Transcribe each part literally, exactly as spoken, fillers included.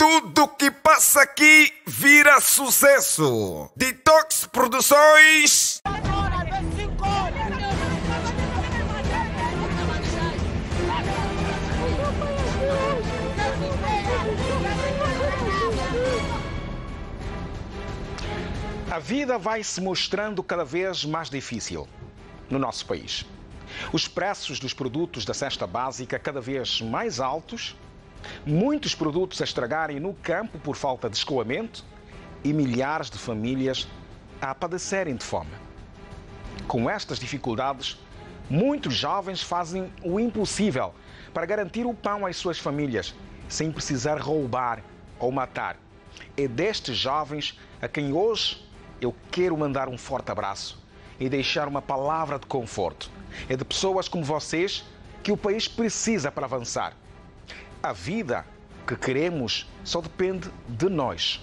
Tudo que passa aqui vira sucesso. Ditox Produções. A vida vai se mostrando cada vez mais difícil no nosso país. Os preços dos produtos da cesta básica cada vez mais altos, muitos produtos a estragarem no campo por falta de escoamento e milhares de famílias a padecerem de fome. Com estas dificuldades, muitos jovens fazem o impossível para garantir o pão às suas famílias, sem precisar roubar ou matar. É destes jovens a quem hoje eu quero mandar um forte abraço e deixar uma palavra de conforto. É de pessoas como vocês que o país precisa para avançar. A vida que queremos só depende de nós.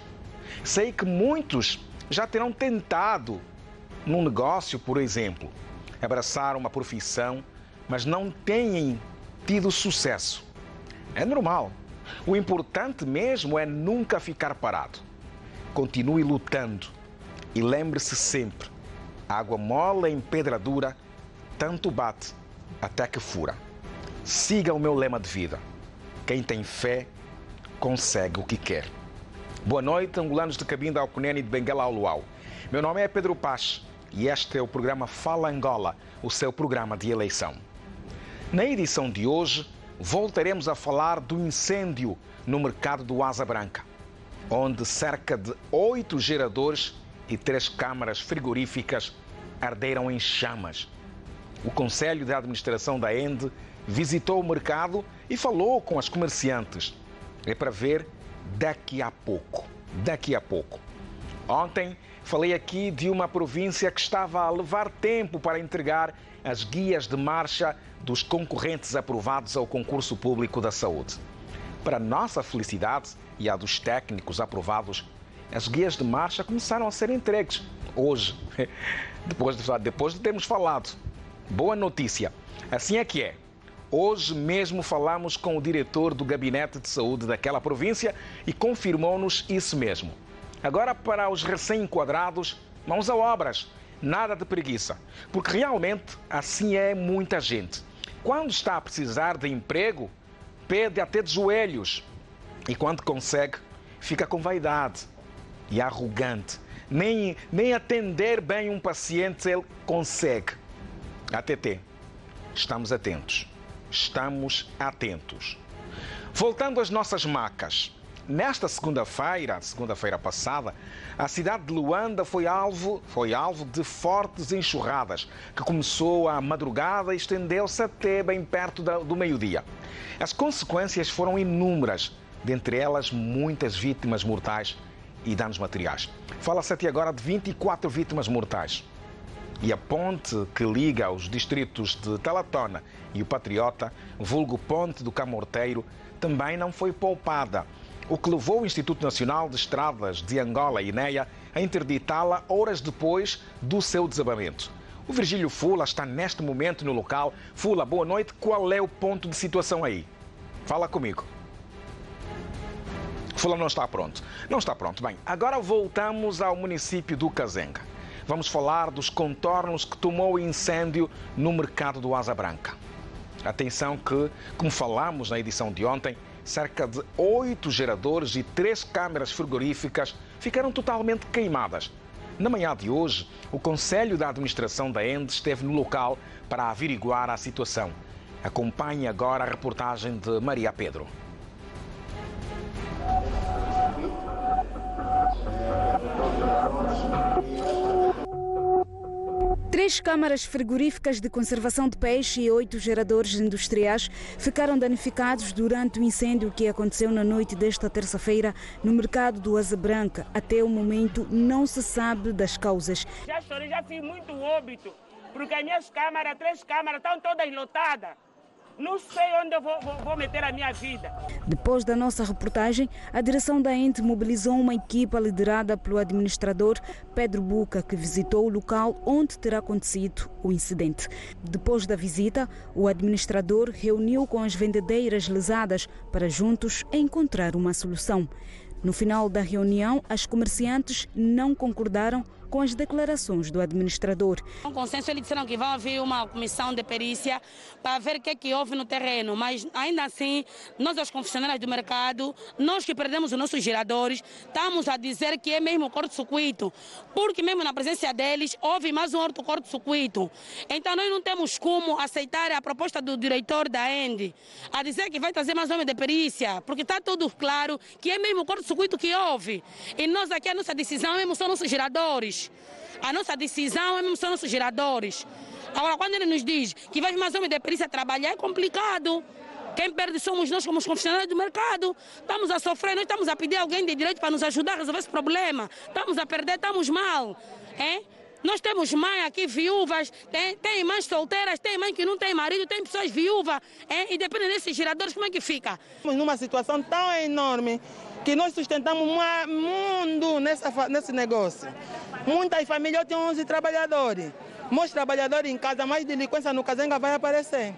Sei que muitos já terão tentado, num negócio, por exemplo, abraçar uma profissão, mas não têm tido sucesso. É normal. O importante mesmo é nunca ficar parado. Continue lutando e lembre-se sempre, água mole em pedra dura, tanto bate até que fura. Siga o meu lema de vida. Quem tem fé, consegue o que quer. Boa noite, angolanos de Cabinda ao Cunene e de Benguela ao Luau. Meu nome é Pedro Paxi e este é o programa Fala Angola, o seu programa de eleição. Na edição de hoje, voltaremos a falar do incêndio no mercado do Asa Branca, onde cerca de oito geradores e três câmaras frigoríficas arderam em chamas. O Conselho de Administração da ENDE visitou o mercado e falou com as comerciantes. É para ver daqui a pouco, daqui a pouco. Ontem falei aqui de uma província que estava a levar tempo para entregar as guias de marcha dos concorrentes aprovados ao concurso público da saúde. Para nossa felicidade e a dos técnicos aprovados, as guias de marcha começaram a ser entregues hoje, depois de, depois de termos falado. Boa notícia, assim é que é. Hoje mesmo falamos com o diretor do Gabinete de Saúde daquela província e confirmou-nos isso mesmo. Agora, para os recém-enquadrados, mãos a obras, nada de preguiça, porque realmente assim é muita gente. Quando está a precisar de emprego, pede até de joelhos e quando consegue, fica com vaidade e arrogante. Nem, nem atender bem um paciente ele consegue. A T T, estamos atentos. Estamos atentos. Voltando às nossas macas. Nesta segunda-feira, segunda-feira passada, a cidade de Luanda foi alvo, foi alvo de fortes enxurradas, que começou à madrugada e estendeu-se até bem perto da, do meio-dia. As consequências foram inúmeras, dentre elas muitas vítimas mortais e danos materiais. Fala-se até agora de vinte e quatro vítimas mortais. E a ponte que liga os distritos de Talatona e o Patriota, vulgo Ponte do Camorteiro, também não foi poupada, o que levou o Instituto Nacional de Estradas de Angola, Inéia, a interditá-la horas depois do seu desabamento. O Virgílio Fula está neste momento no local. Fula, boa noite. Qual é o ponto de situação aí? Fala comigo. Fula não está pronto. Não está pronto. Bem, agora voltamos ao município do Cazenga. Vamos falar dos contornos que tomou o incêndio no mercado do Asa Branca. Atenção que, como falámos na edição de ontem, cerca de oito geradores e três câmaras frigoríficas ficaram totalmente queimadas. Na manhã de hoje, o Conselho da Administração da ENDE esteve no local para averiguar a situação. Acompanhe agora a reportagem de Maria Pedro. Três câmaras frigoríficas de conservação de peixe e oito geradores industriais ficaram danificados durante o incêndio que aconteceu na noite desta terça-feira no mercado do Asa Branca. Até o momento não se sabe das causas. Já chorei, já fiz muito óbito, porque as minhas câmaras, três câmaras, estão todas lotadas. não sei onde eu vou, vou, vou meter a minha vida. Depois da nossa reportagem, a direção da ENDE mobilizou uma equipa liderada pelo administrador Pedro Buca, que visitou o local onde terá acontecido o incidente. Depois da visita, o administrador reuniu com as vendedeiras lesadas para juntos encontrar uma solução. No final da reunião, as comerciantes não concordaram com as declarações do administrador. No consenso, eles disseram que vão haver uma comissão de perícia para ver o que é que houve no terreno, mas ainda assim, nós, os confessionários do mercado, nós que perdemos os nossos giradores, estamos a dizer que é mesmo corto-circuito, porque mesmo na presença deles houve mais um outro corto-circuito. Então nós não temos como aceitar a proposta do diretor da ENDE, a dizer que vai trazer mais homens de perícia, porque está tudo claro que é mesmo corto-circuito que houve. E nós aqui, a nossa decisão mesmo são nossos giradores. A nossa decisão é mesmo são nossos geradores. Agora, quando ele nos diz que vai mais homem de perícia trabalhar, é complicado. Quem perde somos nós, como os confessionários do mercado. Estamos a sofrer, nós estamos a pedir alguém de direito para nos ajudar a resolver esse problema. Estamos a perder, estamos mal. É? Nós temos mães aqui viúvas, tem, tem mães solteiras, tem mães que não tem marido, tem pessoas viúvas. É? E dependendo desses geradores, como é que fica? Estamos numa situação tão enorme que nós sustentamos um mundo nessa, nesse negócio. Muitas famílias têm onze trabalhadores. Muitos trabalhadores em casa, mais delinquência no Cazenga vai aparecer.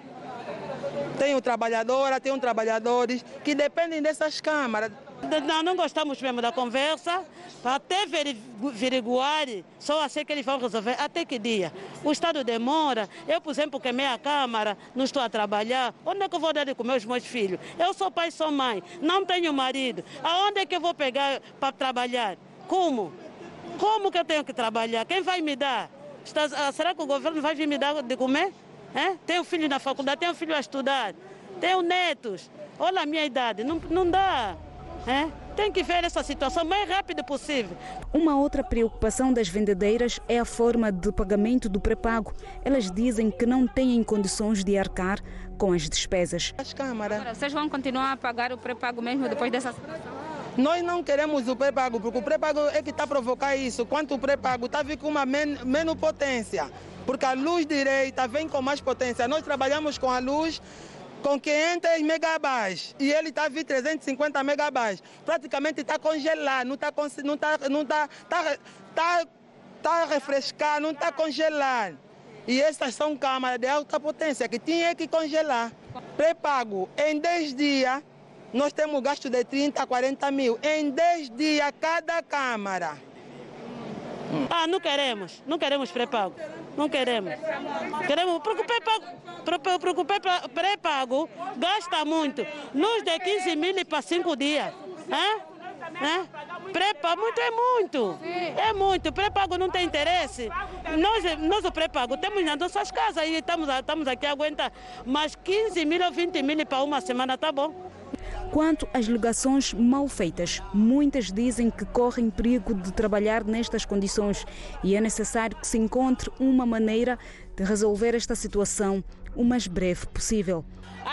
Tenho trabalhadora, tenho trabalhadores que dependem dessas câmaras. Não, não gostamos mesmo da conversa, para até averiguar, só assim que eles vão resolver, até que dia. O Estado demora, eu, por exemplo, queimei a Câmara, não estou a trabalhar, onde é que eu vou dar de comer os meus filhos? Eu sou pai, sou mãe, não tenho marido, aonde é que eu vou pegar para trabalhar? Como? Como que eu tenho que trabalhar? Quem vai me dar? Está, será que o governo vai vir me dar de comer? É? Tenho filho na faculdade, tenho filho a estudar, tenho netos, olha a minha idade, não, não dá. É? Tem que ver essa situação o mais rápido possível. Uma outra preocupação das vendedeiras é a forma de pagamento do pré-pago. Elas dizem que não têm condições de arcar com as despesas. As câmaras. Agora, vocês vão continuar a pagar o pré-pago mesmo depois dessa situação? Nós não queremos o pré-pago, porque o pré-pago é que está a provocar isso. Quanto o pré-pago está a vir com uma men menos potência, porque a luz direita vem com mais potência. Nós trabalhamos com a luz com quinhentos megabytes e ele está a vir trezentos e cinquenta megabytes. Praticamente está congelado, não está não tá, não tá, tá, tá, tá refrescado, não está congelado. E essas são câmaras de alta potência que tinha que congelar. Pré-pago em dez dias, nós temos gasto de trinta a quarenta mil. Em dez dias, cada câmara. Ah, não queremos, não queremos pré-pago. Não queremos. Queremos porque o pré-pago gasta muito. Nos de quinze mil para cinco dias. Pré-pago muito é muito. É muito. Pré-pago não tem interesse. Nós, nós o pré-pago temos nas nossas casas e estamos, estamos aqui a aguentar. Mas quinze mil ou vinte mil para uma semana está bom. Quanto às ligações mal feitas, muitas dizem que correm perigo de trabalhar nestas condições e é necessário que se encontre uma maneira de resolver esta situação o mais breve possível.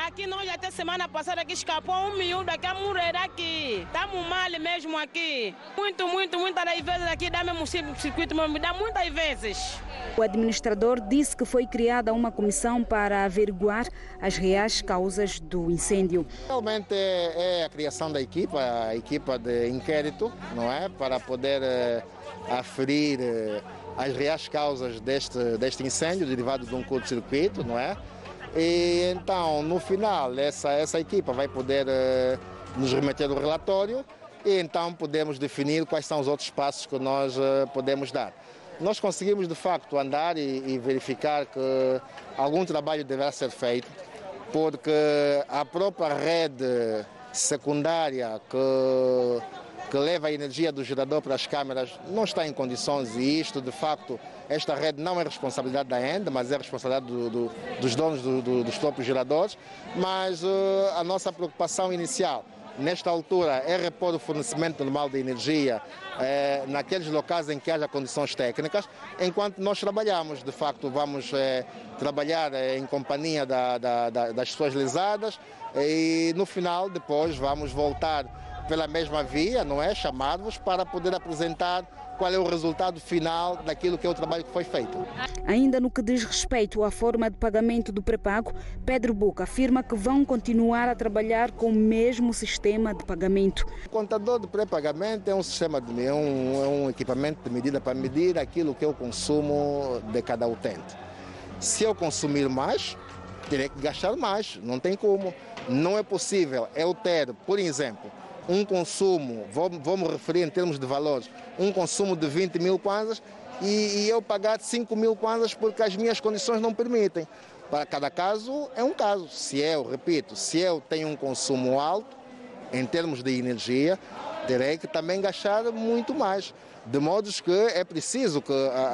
Aqui nós até semana passada que escapou um miúdo aqui a morrer aqui. Estamos mal mesmo aqui. Muito, muito, muitas das vezes aqui dá mesmo circuito, mesmo, dá muitas vezes. O administrador disse que foi criada uma comissão para averiguar as reais causas do incêndio. Realmente é a criação da equipa, a equipa de inquérito, não é? Para poder aferir as reais causas deste, deste incêndio derivado de um curto-circuito, não é? E então, no final, essa, essa equipa vai poder eh, nos remeter o relatório e então podemos definir quais são os outros passos que nós eh, podemos dar. Nós conseguimos, de facto, andar e, e verificar que algum trabalho deverá ser feito, porque a própria rede secundária que... que leva a energia do gerador para as câmeras, não está em condições e isto, de facto, esta rede não é responsabilidade da ENDE, mas é responsabilidade do, do, dos donos do, do, dos próprios geradores. Mas uh, a nossa preocupação inicial, nesta altura, é repor o fornecimento normal de energia eh, naqueles locais em que haja condições técnicas. Enquanto nós trabalhamos, de facto, vamos eh, trabalhar eh, em companhia da, da, da, das pessoas lesadas e, no final, depois, vamos voltar pela mesma via, não é? Chamar-vos para poder apresentar qual é o resultado final daquilo que é o trabalho que foi feito. Ainda no que diz respeito à forma de pagamento do pré-pago, Pedro Buca afirma que vão continuar a trabalhar com o mesmo sistema de pagamento. O contador de pré-pagamento é um sistema de, é um, é um equipamento de medida para medir aquilo que é o consumo de cada utente. Se eu consumir mais, terei que gastar mais, não tem como. Não é possível eu ter, por exemplo, um consumo, vou, vou me referir em termos de valores, um consumo de vinte mil kwanzas e, e eu pagar cinco mil kwanzas porque as minhas condições não permitem. Para cada caso é um caso. Se eu, repito, se eu tenho um consumo alto em termos de energia, terei que também gastar muito mais. De modo que é preciso que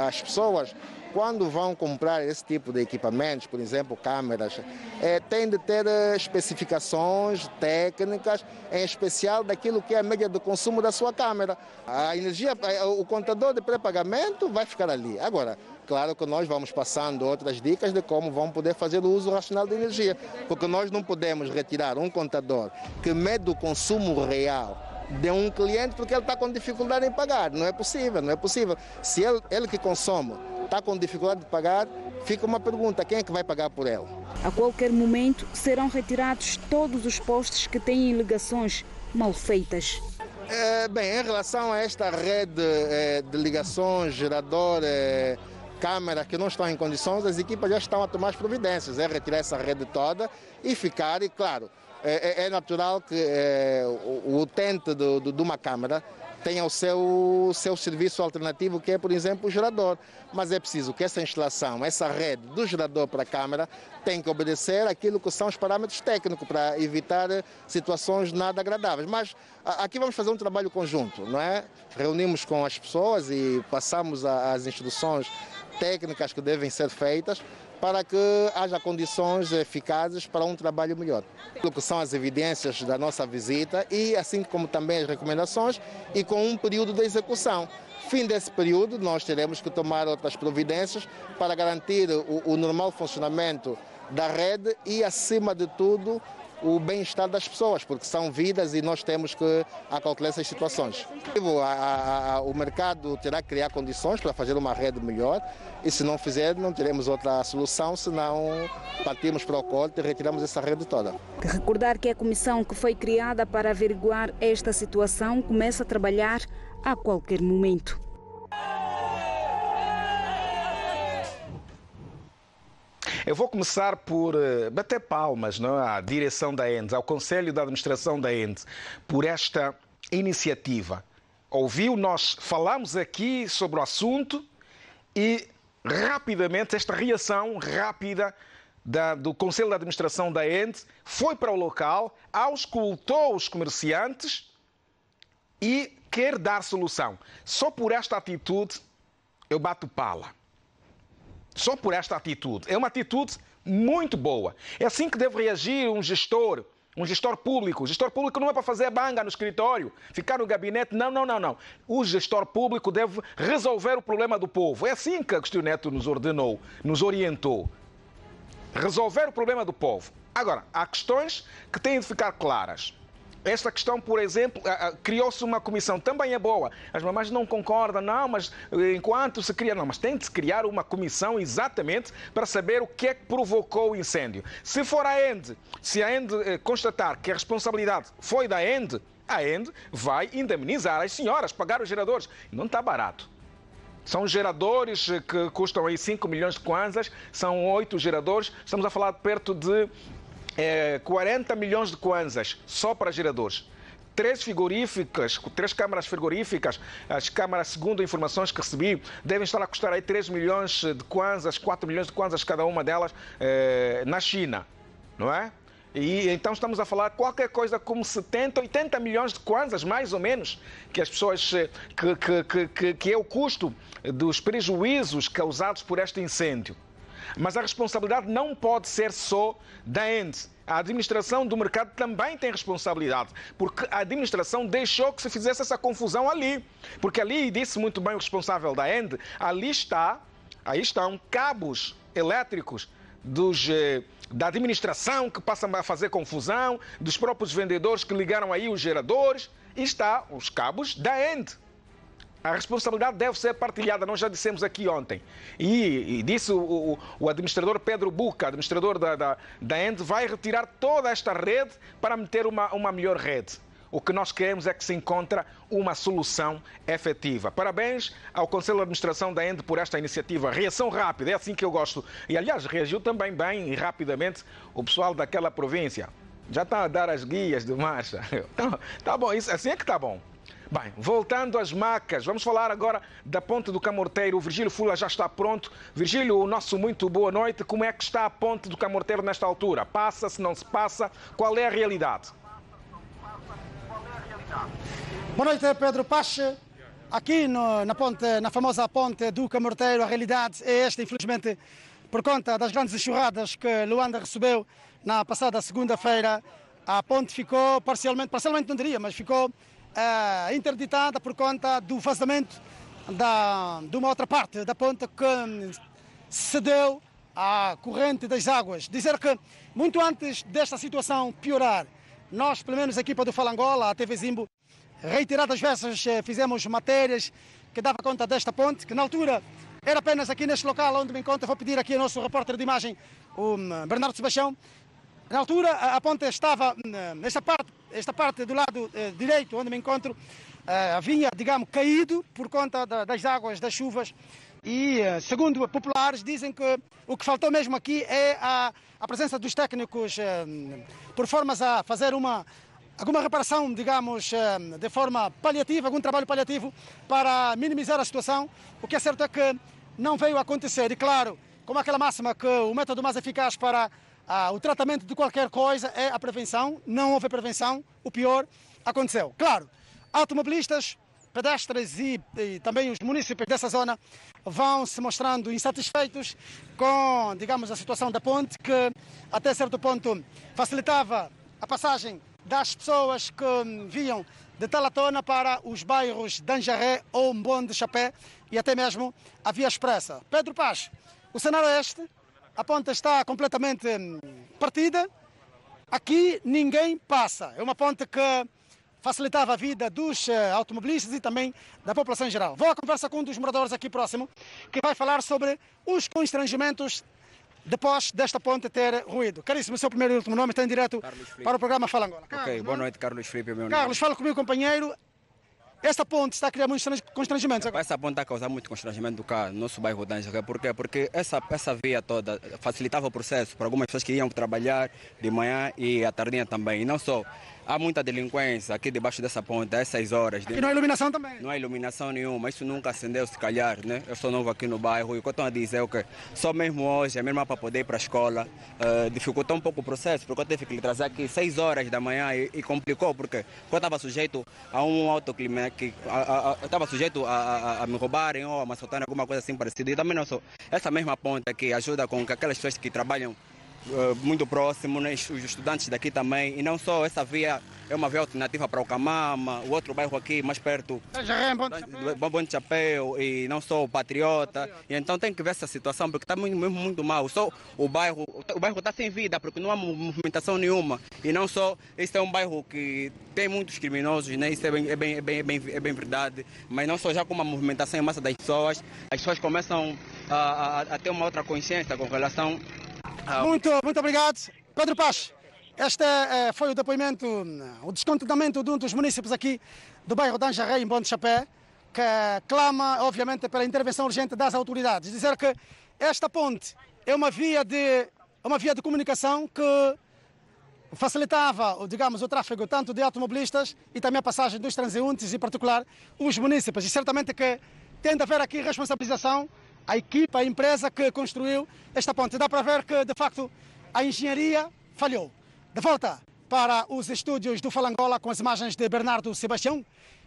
as pessoas, quando vão comprar esse tipo de equipamentos, por exemplo, câmeras, é, tem de ter especificações técnicas, em especial daquilo que é a média do consumo da sua câmera. A energia, o contador de pré-pagamento vai ficar ali. Agora, claro que nós vamos passando outras dicas de como vão poder fazer o uso racional da energia, porque nós não podemos retirar um contador que mede o consumo real de um cliente porque ele está com dificuldade em pagar. Não é possível, não é possível. Se ele, ele que consome está com dificuldade de pagar, fica uma pergunta, quem é que vai pagar por ela? A qualquer momento serão retirados todos os postes que têm ligações mal feitas. É, bem, em relação a esta rede é, de ligações, gerador, é, câmeras que não estão em condições, as equipas já estão a tomar as providências, é retirar essa rede toda e ficar, e claro, é, é natural que é, o utente do, do, de uma câmera tenha o seu, seu serviço alternativo, que é, por exemplo, o gerador. Mas é preciso que essa instalação, essa rede do gerador para a câmara, tenha que obedecer aquilo que são os parâmetros técnicos para evitar situações nada agradáveis. Mas a, aqui vamos fazer um trabalho conjunto, não é? Reunimos com as pessoas e passamos a, as instruções técnicas que devem ser feitas para que haja condições eficazes para um trabalho melhor. O que são as evidências da nossa visita e assim como também as recomendações e com um período de execução. Fim desse período, nós teremos que tomar outras providências para garantir o, o normal funcionamento da rede e, acima de tudo, o bem-estar das pessoas, porque são vidas e nós temos que acautelar essas situações. O mercado terá que criar condições para fazer uma rede melhor e se não fizer não teremos outra solução, senão partimos para o corte e retiramos essa rede toda. Recordar que a comissão que foi criada para averiguar esta situação começa a trabalhar a qualquer momento. Eu vou começar por bater palmas, não, à direção da E N D E, ao Conselho da Administração da E N D E, por esta iniciativa. Ouviu, nós falamos aqui sobre o assunto e rapidamente, esta reação rápida da, do Conselho da Administração da E N D E foi para o local, auscultou os comerciantes e quer dar solução. Só por esta atitude eu bato pala. Só por esta atitude. É uma atitude muito boa. É assim que deve reagir um gestor, um gestor público. O gestor público não é para fazer banga no escritório, ficar no gabinete. Não, não, não, não. O gestor público deve resolver o problema do povo. É assim que Agostinho Neto nos ordenou, nos orientou. Resolver o problema do povo. Agora, há questões que têm de ficar claras. Esta questão, por exemplo, criou-se uma comissão, também é boa. As mamães não concordam, não, mas enquanto se cria, não. Mas tem de se criar uma comissão exatamente para saber o que é que provocou o incêndio. Se for a E N D E, se a E N D E constatar que a responsabilidade foi da E N D E, a E N D E vai indemnizar as senhoras, pagar os geradores. Não está barato. São geradores que custam aí cinco milhões de kwanzas, são oito geradores, estamos a falar de perto de... É, quarenta milhões de kwanzas só para geradores. Três frigoríficas, três câmaras frigoríficas, as câmaras, segundo informações que recebi, devem estar a custar aí três milhões de kwanzas, quatro milhões de kwanzas cada uma delas, é, na China, não é? E então estamos a falar qualquer coisa como setenta, oitenta milhões de kwanzas, mais ou menos, que as pessoas, que, que, que, que é o custo dos prejuízos causados por este incêndio. Mas a responsabilidade não pode ser só da E N D E. A administração do mercado também tem responsabilidade, porque a administração deixou que se fizesse essa confusão ali. Porque ali, disse muito bem o responsável da E N D E, ali está, aí estão cabos elétricos dos, da administração que passam a fazer confusão, dos próprios vendedores que ligaram aí os geradores. está os cabos da ENDE. A responsabilidade deve ser partilhada, nós já dissemos aqui ontem. E, e disse o, o, o administrador Pedro Buca, administrador da, da, da ENDE, vai retirar toda esta rede para meter uma, uma melhor rede. O que nós queremos é que se encontre uma solução efetiva. Parabéns ao Conselho de Administração da ENDE por esta iniciativa. Reação rápida, é assim que eu gosto. E, aliás, reagiu também bem e rapidamente o pessoal daquela província. Já está a dar as guias de marcha. Então, tá bom, isso, assim é que está bom. Bem, voltando às macas, vamos falar agora da Ponte do Camorteiro. O Virgílio Fula já está pronto. Virgílio, o nosso muito boa noite. Como é que está a Ponte do Camorteiro nesta altura? Passa-se, não se passa? Qual é a realidade? Boa noite, Pedro Paxi. Aqui no, na, ponte, na famosa Ponte do Camorteiro, a realidade é esta, infelizmente, por conta das grandes enxurradas que Luanda recebeu na passada segunda-feira. A ponte ficou parcialmente, parcialmente não diria, mas ficou... Uh, interditada por conta do vazamento da, de uma outra parte da ponte que cedeu à corrente das águas. Dizer que, muito antes desta situação piorar, nós, pelo menos a equipa do Falangola, a T V Zimbo, reiteradas vezes fizemos matérias que dava conta desta ponte, que na altura era apenas aqui neste local onde me encontro. Vou pedir aqui ao nosso repórter de imagem, o Bernardo Sebastião. Na altura, a ponte estava nesta parte, esta parte do lado eh, direito, onde me encontro, eh, havia, digamos, caído por conta da, das águas, das chuvas. E, eh, segundo populares, dizem que o que faltou mesmo aqui é a, a presença dos técnicos, eh, por formas a fazer uma, alguma reparação, digamos, eh, de forma paliativa, algum trabalho paliativo, para minimizar a situação. O que é certo é que não veio a acontecer. E, claro, como aquela máxima que o método mais eficaz para... Ah, o tratamento de qualquer coisa é a prevenção. Não houve prevenção, o pior aconteceu. Claro, automobilistas, pedestres e, e também os munícipes dessa zona vão se mostrando insatisfeitos com, digamos, a situação da ponte, que até certo ponto facilitava a passagem das pessoas que vinham de Talatona para os bairros de Anjaré ou Mbondo Chapé e até mesmo a Via Expressa. Pedro Paz, o cenário é este. A ponta está completamente partida. Aqui ninguém passa. É uma ponte que facilitava a vida dos automobilistas e também da população em geral. Vou à conversa com um dos moradores aqui próximo, que vai falar sobre os constrangimentos depois desta ponte ter ruído. Caríssimo, o seu primeiro e último nome está em direto para o programa Fala Angola. Carlos, ok, boa noite, Carlos Felipe. Meu Carlos, nome. Fala comigo, companheiro. Esta ponte está a criar muitos constrangimentos agora. Essa ponte está a causar muito constrangimento do cá, no nosso bairro de Anjaré. Por quê? Porque essa, essa via toda facilitava o processo para algumas pessoas que iam trabalhar de manhã e à tardinha também. E não só. Há muita delinquência aqui debaixo dessa ponte, a essas horas. E não há iluminação também? Não há iluminação nenhuma, isso nunca acendeu, se calhar, né? Eu sou novo aqui no bairro e o que eu estou a dizer é que só mesmo hoje, a minha irmã para poder ir para a escola, uh, dificultou um pouco o processo, porque eu tive que lhe trazer aqui seis horas da manhã e, e complicou, porque eu estava sujeito a um autoclima, que estava sujeito a, a, a me roubarem ou a me assaltarem, alguma coisa assim parecida. E também não sou. Essa mesma ponte aqui ajuda com que aquelas pessoas que trabalham muito próximo, né? Os estudantes daqui também, e não só, essa via é uma via alternativa para o Camama, o outro bairro aqui mais perto, Mbondo Chapé, e não só o Patriota, e então tem que ver essa situação, porque está muito, muito, muito mal, só o bairro, o bairro está sem vida, porque não há movimentação nenhuma, e não só, esse é um bairro que tem muitos criminosos, né? Isso é bem, é bem, é bem, é bem, é bem verdade, mas não só, já com uma movimentação em massa das pessoas, as pessoas começam a, a, a ter uma outra consciência com relação... Muito, muito obrigado. Pedro Paz, este eh, foi o depoimento, o descontentamento de um dos munícipes aqui do bairro de Anjaré, em Mbondo Chapé, que clama, obviamente, pela intervenção urgente das autoridades. Dizer que esta ponte é uma via de, uma via de comunicação que facilitava, digamos, o tráfego tanto de automobilistas e também a passagem dos transeuntes, em particular, os munícipes. E certamente que tem de haver aqui responsabilização a equipa, a empresa que construiu esta ponte. Dá para ver que, de facto, a engenharia falhou. De volta para os estúdios do Falangola com as imagens de Bernardo Sebastião,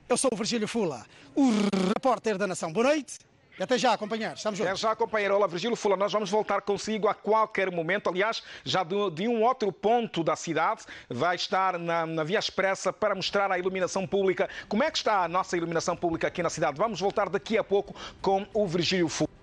eu sou o Virgílio Fula, o repórter da Nação. Boa noite. E até já, companheiro. Estamos juntos. Até já, companheiro. Olá, Virgílio Fula. Nós vamos voltar consigo a qualquer momento. Aliás, já de, de um outro ponto da cidade, vai estar na, na Via Expressa para mostrar a iluminação pública. Como é que está a nossa iluminação pública aqui na cidade? Vamos voltar daqui a pouco com o Virgílio Fula.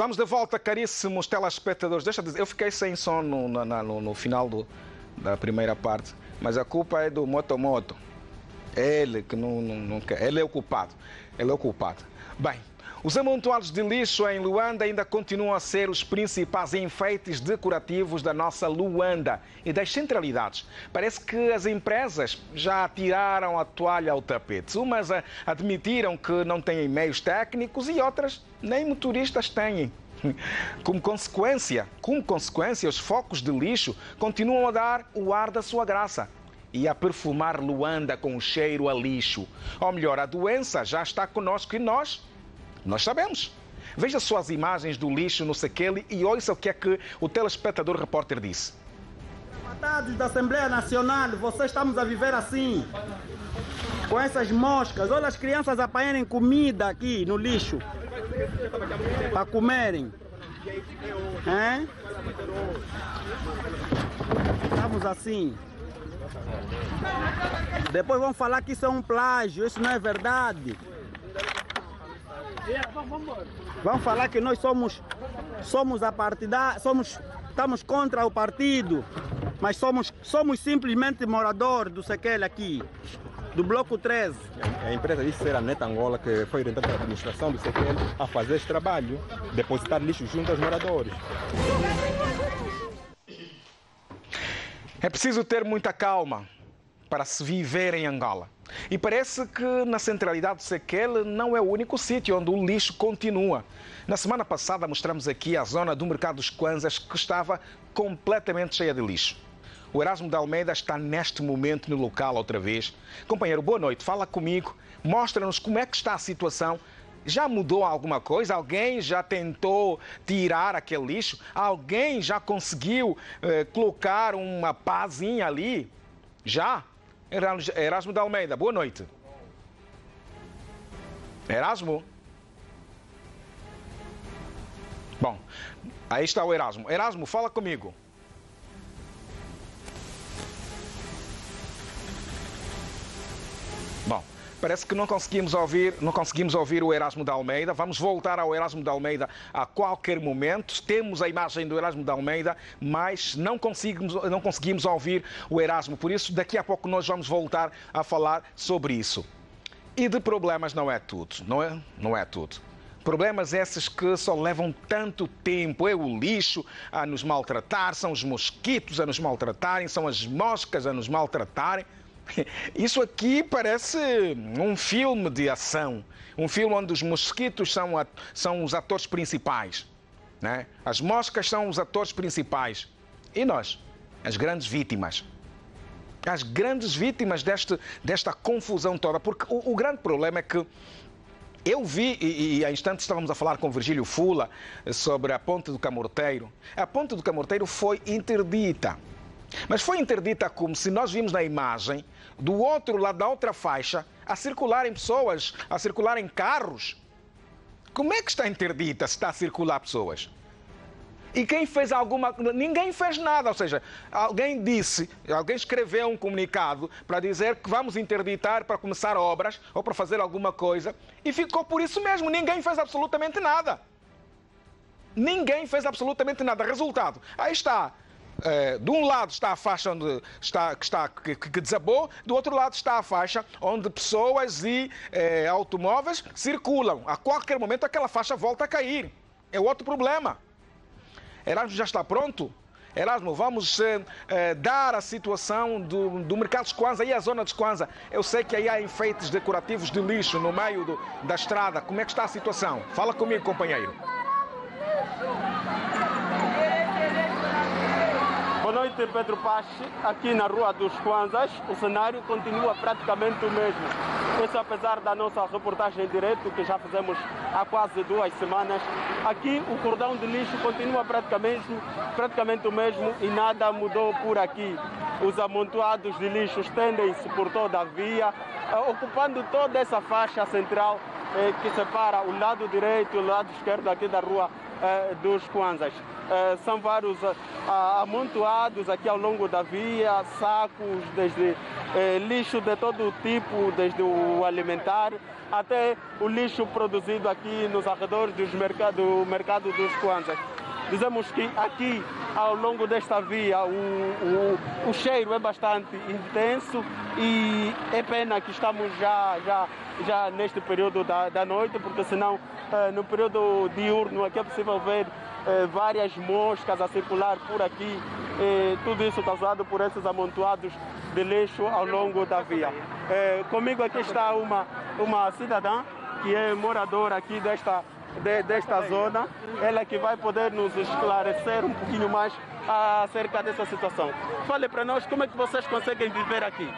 Estamos de volta, caríssimos telespectadores. Deixa eu dizer, eu fiquei sem som no, no, no, no final do, da primeira parte, mas a culpa é do Motomoto. Ele que não, não, não quer. Ele é o culpado. Ele é o culpado. Bem, os amontoados de lixo em Luanda ainda continuam a ser os principais enfeites decorativos da nossa Luanda e das centralidades. Parece que as empresas já tiraram a toalha ao tapete. Umas admitiram que não têm meios técnicos e outras nem motoristas têm. Como consequência, como consequência, os focos de lixo continuam a dar o ar da sua graça e a perfumar Luanda com o cheiro a lixo. Ou melhor, a doença já está conosco e nós, nós sabemos. Veja só as imagens do lixo no Sequele e ouça o que é que o telespectador repórter disse. Deputados da Assembleia Nacional, vocês estamos a viver assim, com essas moscas. Olha as crianças apanharem comida aqui no lixo, para comerem. Hein? Estamos assim. Depois vão falar que isso é um plágio, isso não é verdade. Vão falar que nós somos, somos a partida, somos, estamos contra o partido, mas somos, somos simplesmente moradores do Sequele aqui, do Bloco treze. A empresa disse ser a Neta Angola que foi orientada pela administração do Sequele a fazer esse trabalho, depositar lixo junto aos moradores. É preciso ter muita calma para se viver em Angola. E parece que na centralidade do Sequele não é o único sítio onde o lixo continua. Na semana passada mostramos aqui a zona do mercado dos Kwanzas que estava completamente cheia de lixo. O Erasmo da Almeida está neste momento no local outra vez. Companheiro, boa noite, fala comigo, mostra-nos como é que está a situação. Já mudou alguma coisa? Alguém já tentou tirar aquele lixo? Alguém já conseguiu eh, colocar uma pazinha ali? Já? Erasmo da Almeida, boa noite. Erasmo? Bom, aí está o Erasmo. Erasmo, fala comigo. Bom. Parece que não conseguimos ouvir, não conseguimos ouvir o Erasmo da Almeida. Vamos voltar ao Erasmo da Almeida a qualquer momento. Temos a imagem do Erasmo da Almeida, mas não conseguimos, não conseguimos ouvir o Erasmo. Por isso, daqui a pouco nós vamos voltar a falar sobre isso. E de problemas não é tudo, não é? Não é tudo. Problemas esses que só levam tanto tempo. É o lixo a nos maltratar, são os mosquitos a nos maltratarem, são as moscas a nos maltratarem. Isso aqui parece um filme de ação, um filme onde os mosquitos são, a, são os atores principais, né? As moscas são os atores principais e nós, as grandes vítimas. As grandes vítimas deste, desta confusão toda, porque o, o grande problema é que eu vi, e, e há instantes estávamos a falar com o Virgílio Fula sobre a Ponte do Camorteiro. A Ponte do Camorteiro foi interdita. Mas foi interdita como se nós vimos na imagem, do outro lado, da outra faixa, a circularem pessoas, a circularem carros. Como é que está interdita se está a circular pessoas? E quem fez alguma coisa? Ninguém fez nada, ou seja, alguém disse, alguém escreveu um comunicado para dizer que vamos interditar para começar obras ou para fazer alguma coisa e ficou por isso mesmo, ninguém fez absolutamente nada. Ninguém fez absolutamente nada. Resultado, aí está. Uh, de um lado está a faixa onde está, que, está, que, que desabou, do outro lado está a faixa onde pessoas e uh, automóveis circulam. A qualquer momento aquela faixa volta a cair. É outro problema. Erasmo já está pronto? Erasmo, vamos uh, uh, dar a situação do, do mercado dos Kwanza e a zona dos Kwanza. Eu sei que aí há enfeites decorativos de lixo no meio do, da estrada. Como é que está a situação? Fala comigo, companheiro. Boa noite, Pedro Paxi. Aqui na Rua dos Kwanzas, o cenário continua praticamente o mesmo. Isso apesar da nossa reportagem em direto, que já fizemos há quase duas semanas. Aqui o cordão de lixo continua praticamente, praticamente o mesmo e nada mudou por aqui. Os amontoados de lixo estendem-se por toda a via, ocupando toda essa faixa central eh, que separa o lado direito e o lado esquerdo aqui da Rua eh, dos Kwanzas. Uh, são vários uh, uh, amontoados aqui ao longo da via, sacos desde eh, lixo de todo tipo, desde o alimentar até o lixo produzido aqui nos arredores dos mercado, do mercado dos Kwanzas. Dizemos que aqui, ao longo desta via, o, o, o cheiro é bastante intenso e é pena que estamos já, já, já neste período da, da noite, porque senão eh, no período diurno aqui é possível ver eh, várias moscas a circular por aqui, eh, tudo isso causado por esses amontoados de lixo ao longo da via. Eh, comigo aqui está uma, uma cidadã que é moradora aqui desta De, desta zona, ela que vai poder nos esclarecer um pouquinho mais acerca dessa situação. Fale para nós como é que vocês conseguem viver aqui.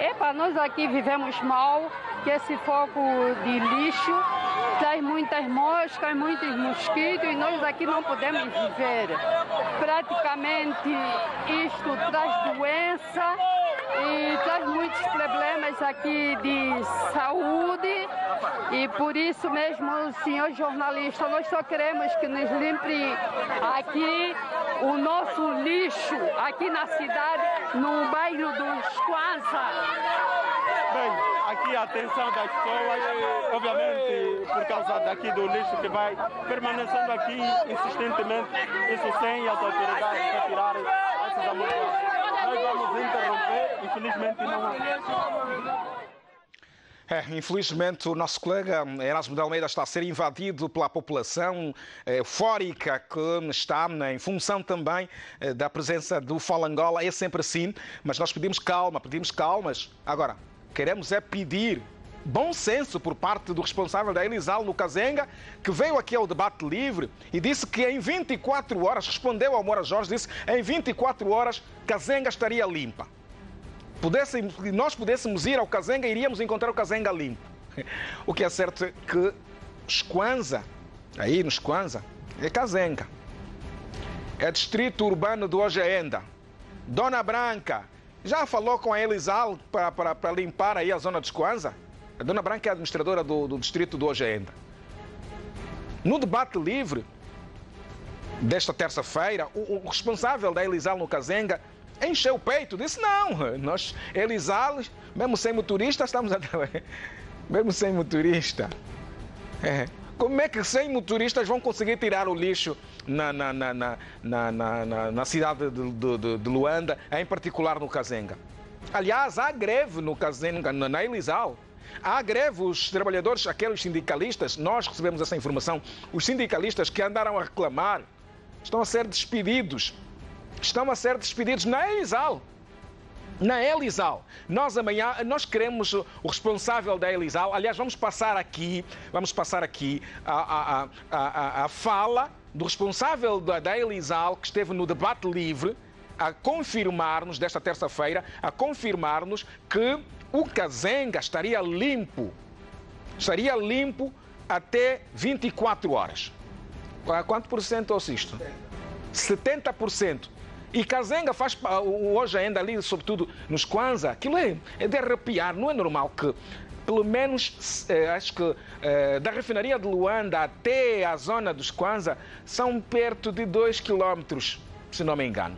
Epa, nós aqui vivemos mal, que esse foco de lixo traz muitas moscas, muitos mosquitos e nós aqui não podemos viver. Praticamente isto traz doença e traz muitos problemas aqui de saúde e por isso mesmo, senhor jornalista, nós só queremos que nos limpe aqui o nosso lixo aqui na cidade, no bairro dos Kwanzas. Bem, aqui a atenção das pessoas, obviamente por causa daqui do lixo que vai permanecendo aqui insistentemente, isso sem as autoridades retirarem essas amontoadas. Nós vamos interromper, infelizmente não há. É, infelizmente, o nosso colega Erasmo da Almeida está a ser invadido pela população eufórica que está, né, em função também eh, da presença do Falangola. É sempre assim, mas nós pedimos calma, pedimos calmas. Agora, queremos é pedir bom senso por parte do responsável da Elisal no Cazenga, que veio aqui ao debate livre e disse que em vinte e quatro horas, respondeu ao Moura Jorge, disse que em vinte e quatro horas Cazenga estaria limpa. Pudéssemos, nós pudéssemos ir ao Cazenga, iríamos encontrar o Cazenga limpo. O que é certo é que os Kwanza, aí nos Kwanza, é Cazenga. É distrito urbano do Hoje Enda. Dona Branca já falou com a Elisal para, para, para limpar aí a zona dos Kwanza? A Dona Branca é administradora do, do distrito do Hoje Enda. No debate livre desta terça-feira, o, o responsável da Elisal no Cazenga encheu o peito, disse não, nós, Elisal, mesmo sem motorista, estamos até... mesmo sem motorista. É. Como é que sem motoristas vão conseguir tirar o lixo na, na, na, na, na, na, na cidade de, de, de Luanda, em particular no Cazenga? Aliás, há greve no Cazenga, na Elisal. Há greve, os trabalhadores, aqueles sindicalistas, nós recebemos essa informação, os sindicalistas que andaram a reclamar estão a ser despedidos. Estão a ser despedidos na Elisal. Na Elisal. Nós amanhã, nós queremos o responsável da Elisal. Aliás, vamos passar aqui, vamos passar aqui a, a, a, a, a fala do responsável da, da Elisal, que esteve no debate livre, a confirmar-nos, desta terça-feira, a confirmar-nos que o Cazenga estaria limpo. Estaria limpo até vinte e quatro horas. A quanto por cento assisto? setenta por cento. E Cazenga faz hoje ainda ali, sobretudo nos Kwanza, aquilo é, é de arrepiar, não é normal que, pelo menos, eh, acho que eh, da refinaria de Luanda até a zona dos Kwanza são perto de dois quilômetros, se não me engano.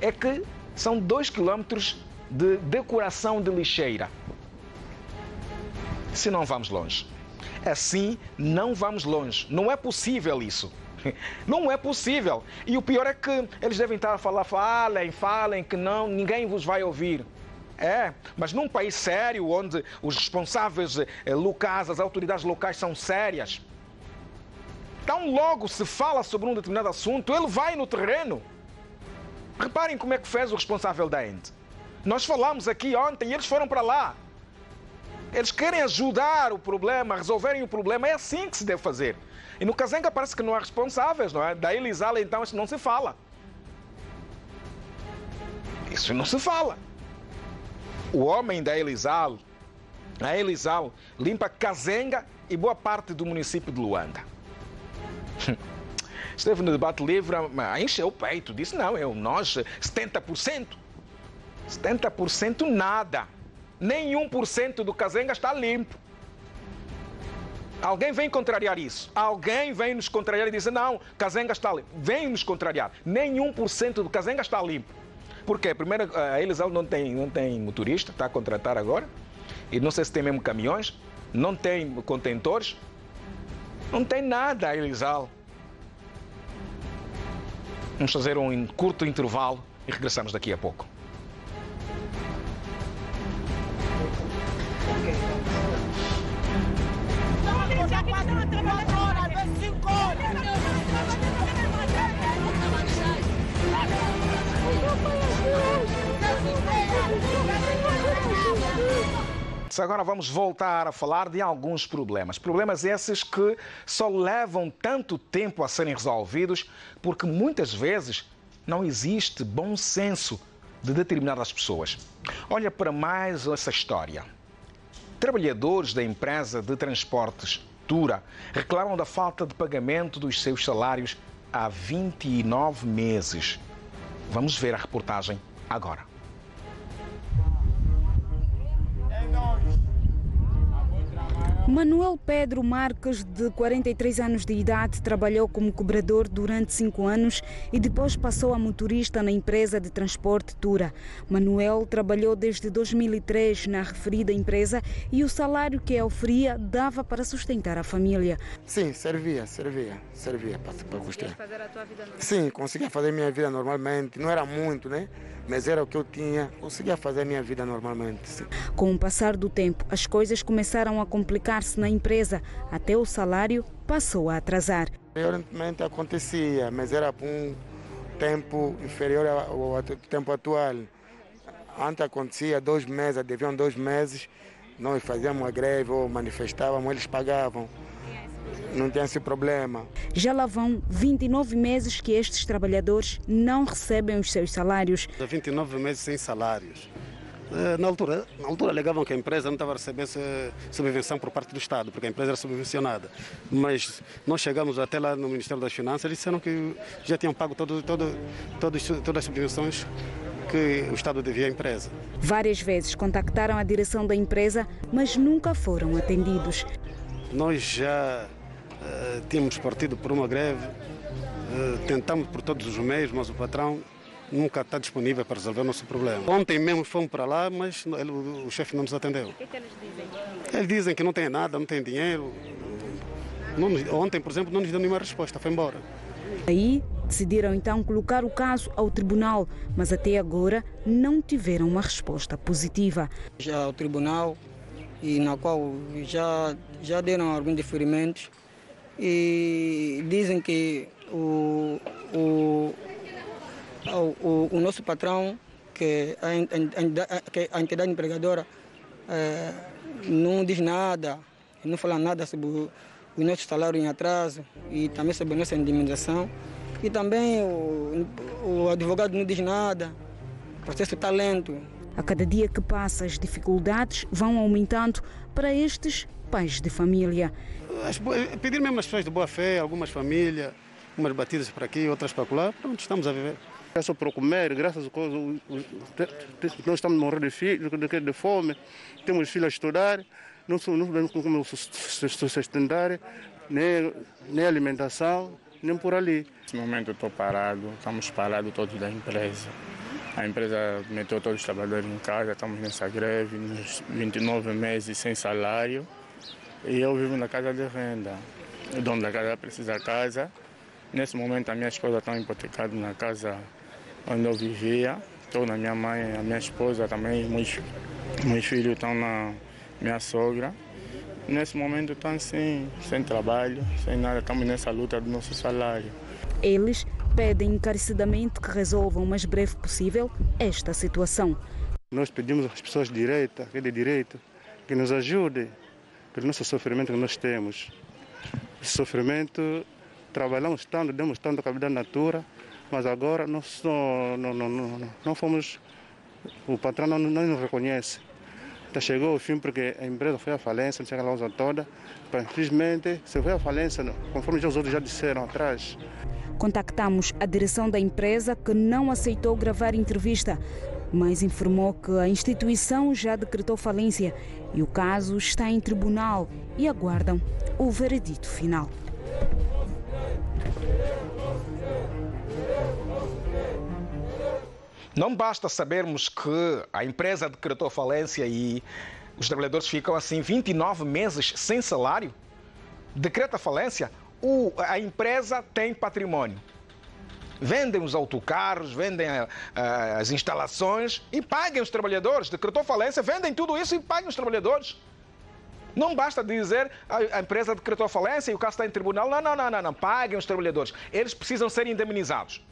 É que são dois quilômetros de decoração de lixeira. Se não vamos longe. Assim, não vamos longe. Não é possível isso. Não é possível. E o pior é que eles devem estar a falar, falem, falem, que não, ninguém vos vai ouvir. É, mas num país sério, onde os responsáveis locais, as autoridades locais são sérias, tão logo se fala sobre um determinado assunto, ele vai no terreno. Reparem como é que fez o responsável da ENDE. Nós falámos aqui ontem e eles foram para lá. Eles querem ajudar o problema, resolverem o problema. É assim que se deve fazer. E no Cazenga parece que não há responsáveis, não é? Da Elisal, então, isso não se fala. Isso não se fala. O homem da Elisal, a Elisal, limpa Cazenga e boa parte do município de Luanda. Esteve no debate livre, encheu o peito, disse, não, eu, nós, setenta por cento. setenta por cento nada. Nem um por cento do Cazenga está limpo. Alguém vem contrariar isso. Alguém vem nos contrariar e dizer, não, Cazenga está limpo. Vem nos contrariar. Nem um por cento do Cazenga está limpo. Porque, primeiro, a Elisal não tem, não tem motorista, está a contratar agora. E não sei se tem mesmo caminhões, não tem contentores, não tem nada a Elisal. Vamos fazer um curto intervalo e regressamos daqui a pouco. Agora vamos voltar a falar de alguns problemas. Problemas esses que só levam tanto tempo a serem resolvidos porque muitas vezes não existe bom senso de determinadas pessoas. Olha para mais essa história. Trabalhadores da empresa de transportes Tura reclamam da falta de pagamento dos seus salários há vinte e nove meses. Vamos ver a reportagem agora. Manuel Pedro Marques, de quarenta e três anos de idade, trabalhou como cobrador durante cinco anos e depois passou a motorista na empresa de transporte Tura. Manuel trabalhou desde dois mil e três na referida empresa e o salário que oferia dava para sustentar a família. Sim, servia, servia, servia para, para custar. Conseguia fazer a tua vida normalmente? Sim, conseguia fazer a minha vida normalmente, não era muito, né? Mas era o que eu tinha, conseguia fazer a minha vida normalmente. Sim. Com o passar do tempo, as coisas começaram a complicar na empresa, até o salário passou a atrasar. Anteriormente acontecia, mas era por um tempo inferior ao tempo atual. Antes acontecia dois meses, deviam dois meses, nós fazíamos a greve ou manifestávamos, eles pagavam. Não tem esse problema. Já lá vão vinte e nove meses que estes trabalhadores não recebem os seus salários. Há vinte e nove meses sem salários. Na altura, na altura alegavam que a empresa não estava a receber subvenção por parte do Estado, porque a empresa era subvencionada. Mas nós chegamos até lá no Ministério das Finanças, eles disseram que já tinham pago todo, todo, todo, todas as subvenções que o Estado devia à empresa. Várias vezes contactaram a direção da empresa, mas nunca foram atendidos. Nós já uh, tínhamos partido por uma greve, uh, tentamos por todos os meios, mas o patrão nunca está disponível para resolver o nosso problema. Ontem mesmo fomos para lá, mas ele, o chefe não nos atendeu. O que é que eles dizem? Eles dizem que não tem nada, não tem dinheiro. Não, ontem, por exemplo, não nos deu nenhuma resposta, foi embora. Aí decidiram então colocar o caso ao tribunal, mas até agora não tiveram uma resposta positiva. Já ao tribunal, e na qual já, já deram alguns deferimentos, e dizem que o... o O, o, o nosso patrão, que a, a, a entidade empregadora, é, não diz nada, não fala nada sobre o, o nosso salário em atraso e também sobre a nossa indemnização. E também o, o advogado não diz nada, o processo está lento. A cada dia que passa, as dificuldades vão aumentando para estes pais de família. As, pedir mesmo as pessoas de boa fé, algumas famílias, umas batidas para aqui, outras para lá, pronto, estamos a viver. É só para comer, graças a Deus, nós estamos morrendo de, de fome, temos filhos a estudar, não sabemos como se sustentar, nem, nem alimentação, nem por ali. Nesse momento eu estou parado, estamos parados todos da empresa. A empresa meteu todos os trabalhadores em casa, estamos nessa greve, nos vinte e nove meses sem salário. E eu vivo na casa de renda, o dono da casa precisa da casa. Nesse momento a minha esposa está hipotecada na casa onde eu vivia, estou na minha mãe, a minha esposa também, meus, meus filhos estão na minha sogra. Nesse momento estão assim, sem trabalho, sem nada, estamos nessa luta do nosso salário. Eles pedem encarecidamente que resolvam o mais breve possível esta situação. Nós pedimos às pessoas direita, aquele direito, que nos ajude pelo nosso sofrimento que nós temos. O sofrimento... Trabalhamos tanto, demos tanto a vida natura, mas agora não, não, não, não, não fomos, o patrão não, não nos reconhece. Então chegou o fim porque a empresa foi à falência, não chega lá a toda. Infelizmente, se foi à falência, conforme os outros já disseram atrás. Contactamos a direção da empresa que não aceitou gravar entrevista, mas informou que a instituição já decretou falência e o caso está em tribunal e aguardam o veredito final. Não basta sabermos que a empresa decretou falência e os trabalhadores ficam assim vinte e nove meses sem salário. Decreta falência, o, a empresa tem património. Vendem os autocarros, vendem a, a, as instalações e paguem os trabalhadores. Decretou falência, vendem tudo isso e paguem os trabalhadores. Não basta dizer a, a empresa decretou falência e o caso está em tribunal. Não, não, não, não, não. Paguem os trabalhadores. Eles precisam ser indemnizados.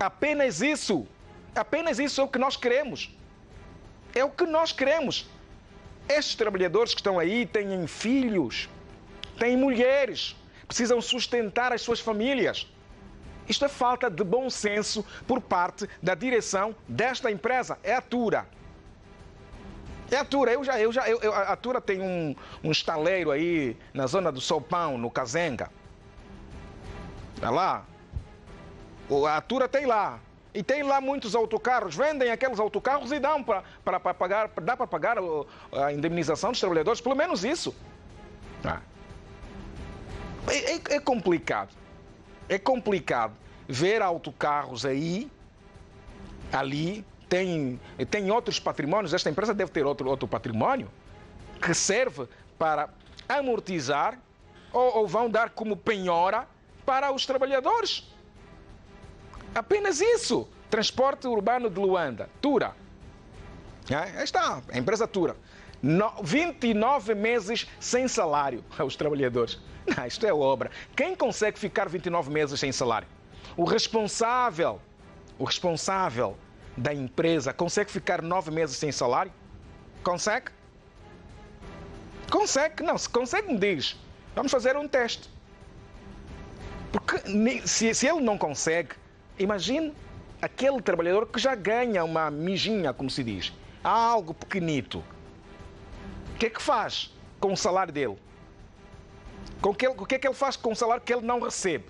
Apenas isso. Apenas isso é o que nós queremos. É o que nós queremos. Estes trabalhadores que estão aí têm filhos, têm mulheres, precisam sustentar as suas famílias. Isto é falta de bom senso por parte da direção desta empresa. É a Tura. É a Tura. Eu já, eu já, eu, eu, a Tura tem um, um estaleiro aí na zona do Sopão, no Cazenga. Está lá. A Tura tem lá. E tem lá muitos autocarros, vendem aqueles autocarros e dão para, para, para pagar, dá para pagar a indemnização dos trabalhadores, pelo menos isso. Ah. É, é, é complicado. É complicado ver autocarros aí, ali, tem, tem outros patrimónios, esta empresa deve ter outro, outro patrimônio que serve para amortizar ou, ou vão dar como penhora para os trabalhadores. Apenas isso. Transporte urbano de Luanda, Tura. É, aí está, a empresa Tura. No, vinte e nove meses sem salário aos trabalhadores. Não, isto é obra. Quem consegue ficar vinte e nove meses sem salário? O responsável, o responsável da empresa consegue ficar nove meses sem salário? Consegue? Consegue? Não, se consegue, me diz. Vamos fazer um teste. Porque se, se ele não consegue... Imagine aquele trabalhador que já ganha uma mijinha, como se diz, algo pequenito. O que é que faz com o salário dele? Com que ele, o que é que ele faz com o salário que ele não recebe?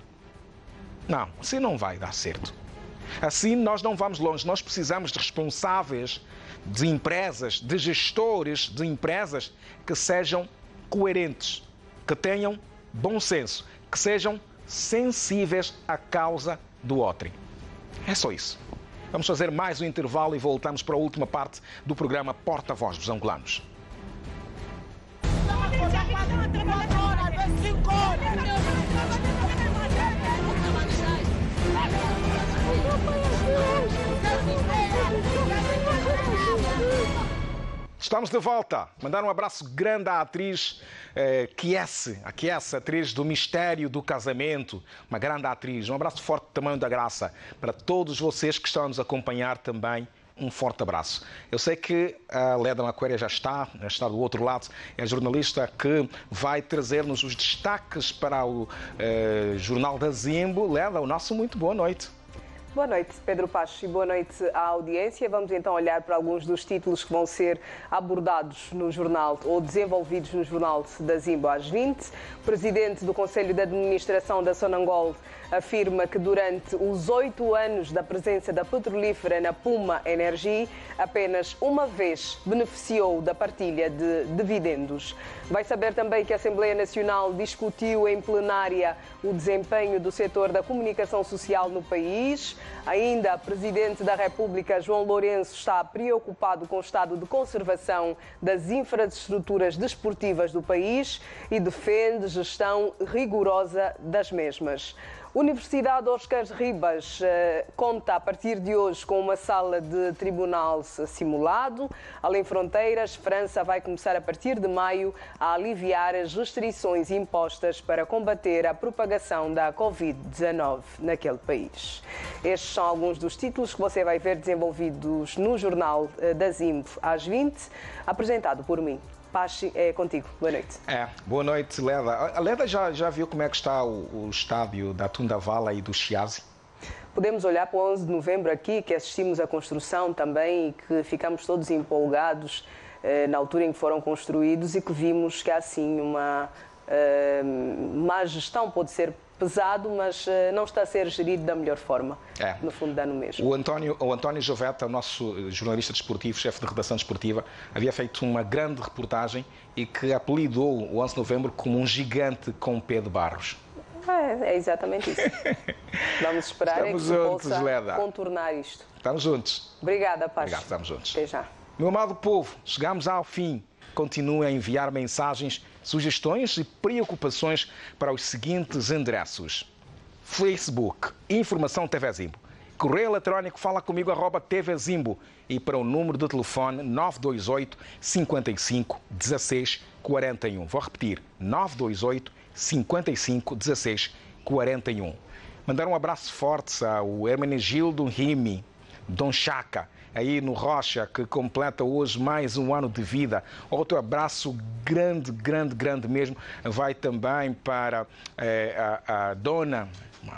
Não, assim não vai dar certo. Assim nós não vamos longe. Nós precisamos de responsáveis de empresas, de gestores de empresas que sejam coerentes, que tenham bom senso, que sejam sensíveis à causa do outro. É só isso. Vamos fazer mais um intervalo e voltamos para a última parte do programa Porta-Voz dos Angolanos. Estamos de volta. Mandar um abraço grande à atriz eh, Kiesse, a Kiesse, atriz do Mistério do Casamento, uma grande atriz. Um abraço forte do tamanho da graça para todos vocês que estão a nos acompanhar também. Um forte abraço. Eu sei que a Leda Maquéria já está, já está do outro lado, é a jornalista que vai trazer-nos os destaques para o eh, Jornal da Zimbo. Leda, o nosso muito boa noite. Boa noite, Pedro Paxi. Boa noite à audiência. Vamos então olhar para alguns dos títulos que vão ser abordados no jornal ou desenvolvidos no Jornal da Zimbo às vinte. O presidente do Conselho de Administração da Sonangol afirma que durante os oito anos da presença da petrolífera na Puma Energy, apenas uma vez beneficiou da partilha de dividendos. Vai saber também que a Assembleia Nacional discutiu em plenária o desempenho do setor da comunicação social no país. Ainda, o presidente da República, João Lourenço, está preocupado com o estado de conservação das infraestruturas desportivas do país e defende gestão rigorosa das mesmas. Universidade Oscar Ribas eh, conta a partir de hoje com uma sala de tribunal simulado. Além fronteiras, França vai começar a partir de maio a aliviar as restrições impostas para combater a propagação da Covid dezenove naquele país. Estes são alguns dos títulos que você vai ver desenvolvidos no Jornal eh, da Zimbo às vinte, apresentado por mim. Paxi, é contigo. Boa noite. É, boa noite, Leda. A Leda já, já viu como é que está o, o estádio da Tundavala e do Chiasi? Podemos olhar para o onze de novembro aqui, que assistimos à construção também e que ficamos todos empolgados eh, na altura em que foram construídos e que vimos que há sim uma eh, má gestão, pode ser pesado, mas eh, não está a ser gerido da melhor forma, é. No fundo dá no mesmo. O António, o António Joveta, o nosso jornalista desportivo, chefe de redação desportiva, havia feito uma grande reportagem e que apelidou o onze de novembro como um gigante com pé de barros. É, é exatamente isso. Vamos esperar estamos é que juntos, possa Leda. contornar isto. Estamos juntos. Obrigada, Paxi. Obrigado, estamos juntos. Até já. Meu amado povo, chegamos ao fim. Continue a enviar mensagens, sugestões e preocupações para os seguintes endereços. Facebook, Informação T V Zimbo. Correio eletrónico, fala comigo, arroba T V Zimbo. E para o número de telefone, nove dois oito, cinquenta e cinco, dezesseis, quarenta e um. Vou repetir, nove dois oito, cinquenta e cinco, dezesseis, quarenta e um. Mandar um abraço forte ao Hermenegildo Rimi, Dom Chaca, aí no Rocha, que completa hoje mais um ano de vida. Outro abraço grande, grande, grande mesmo. Vai também para eh, a, a dona...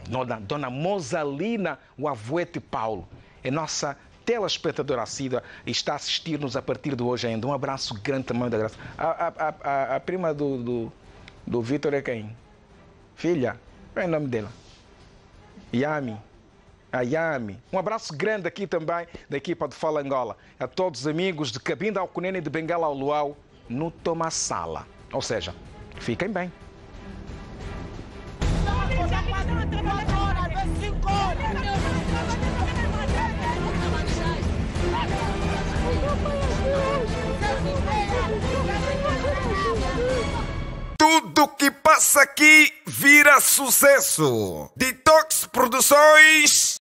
Dona, Dona Mosalina, o Avoete Paulo, é nossa telespectadora assídua, está a assistir-nos a partir de hoje ainda. Um abraço grande, tamanho da graça. A, a, a, a prima do, do, do Vitor é quem? Filha? Qual é o nome dela? Yami. A Yami. Um abraço grande aqui também da equipa do Fala Angola. A todos os amigos de Cabinda ao Cunene e de Bengala ao Luau, no Tomassala. Ou seja, fiquem bem. Tudo que passa aqui vira sucesso. Ditox Produções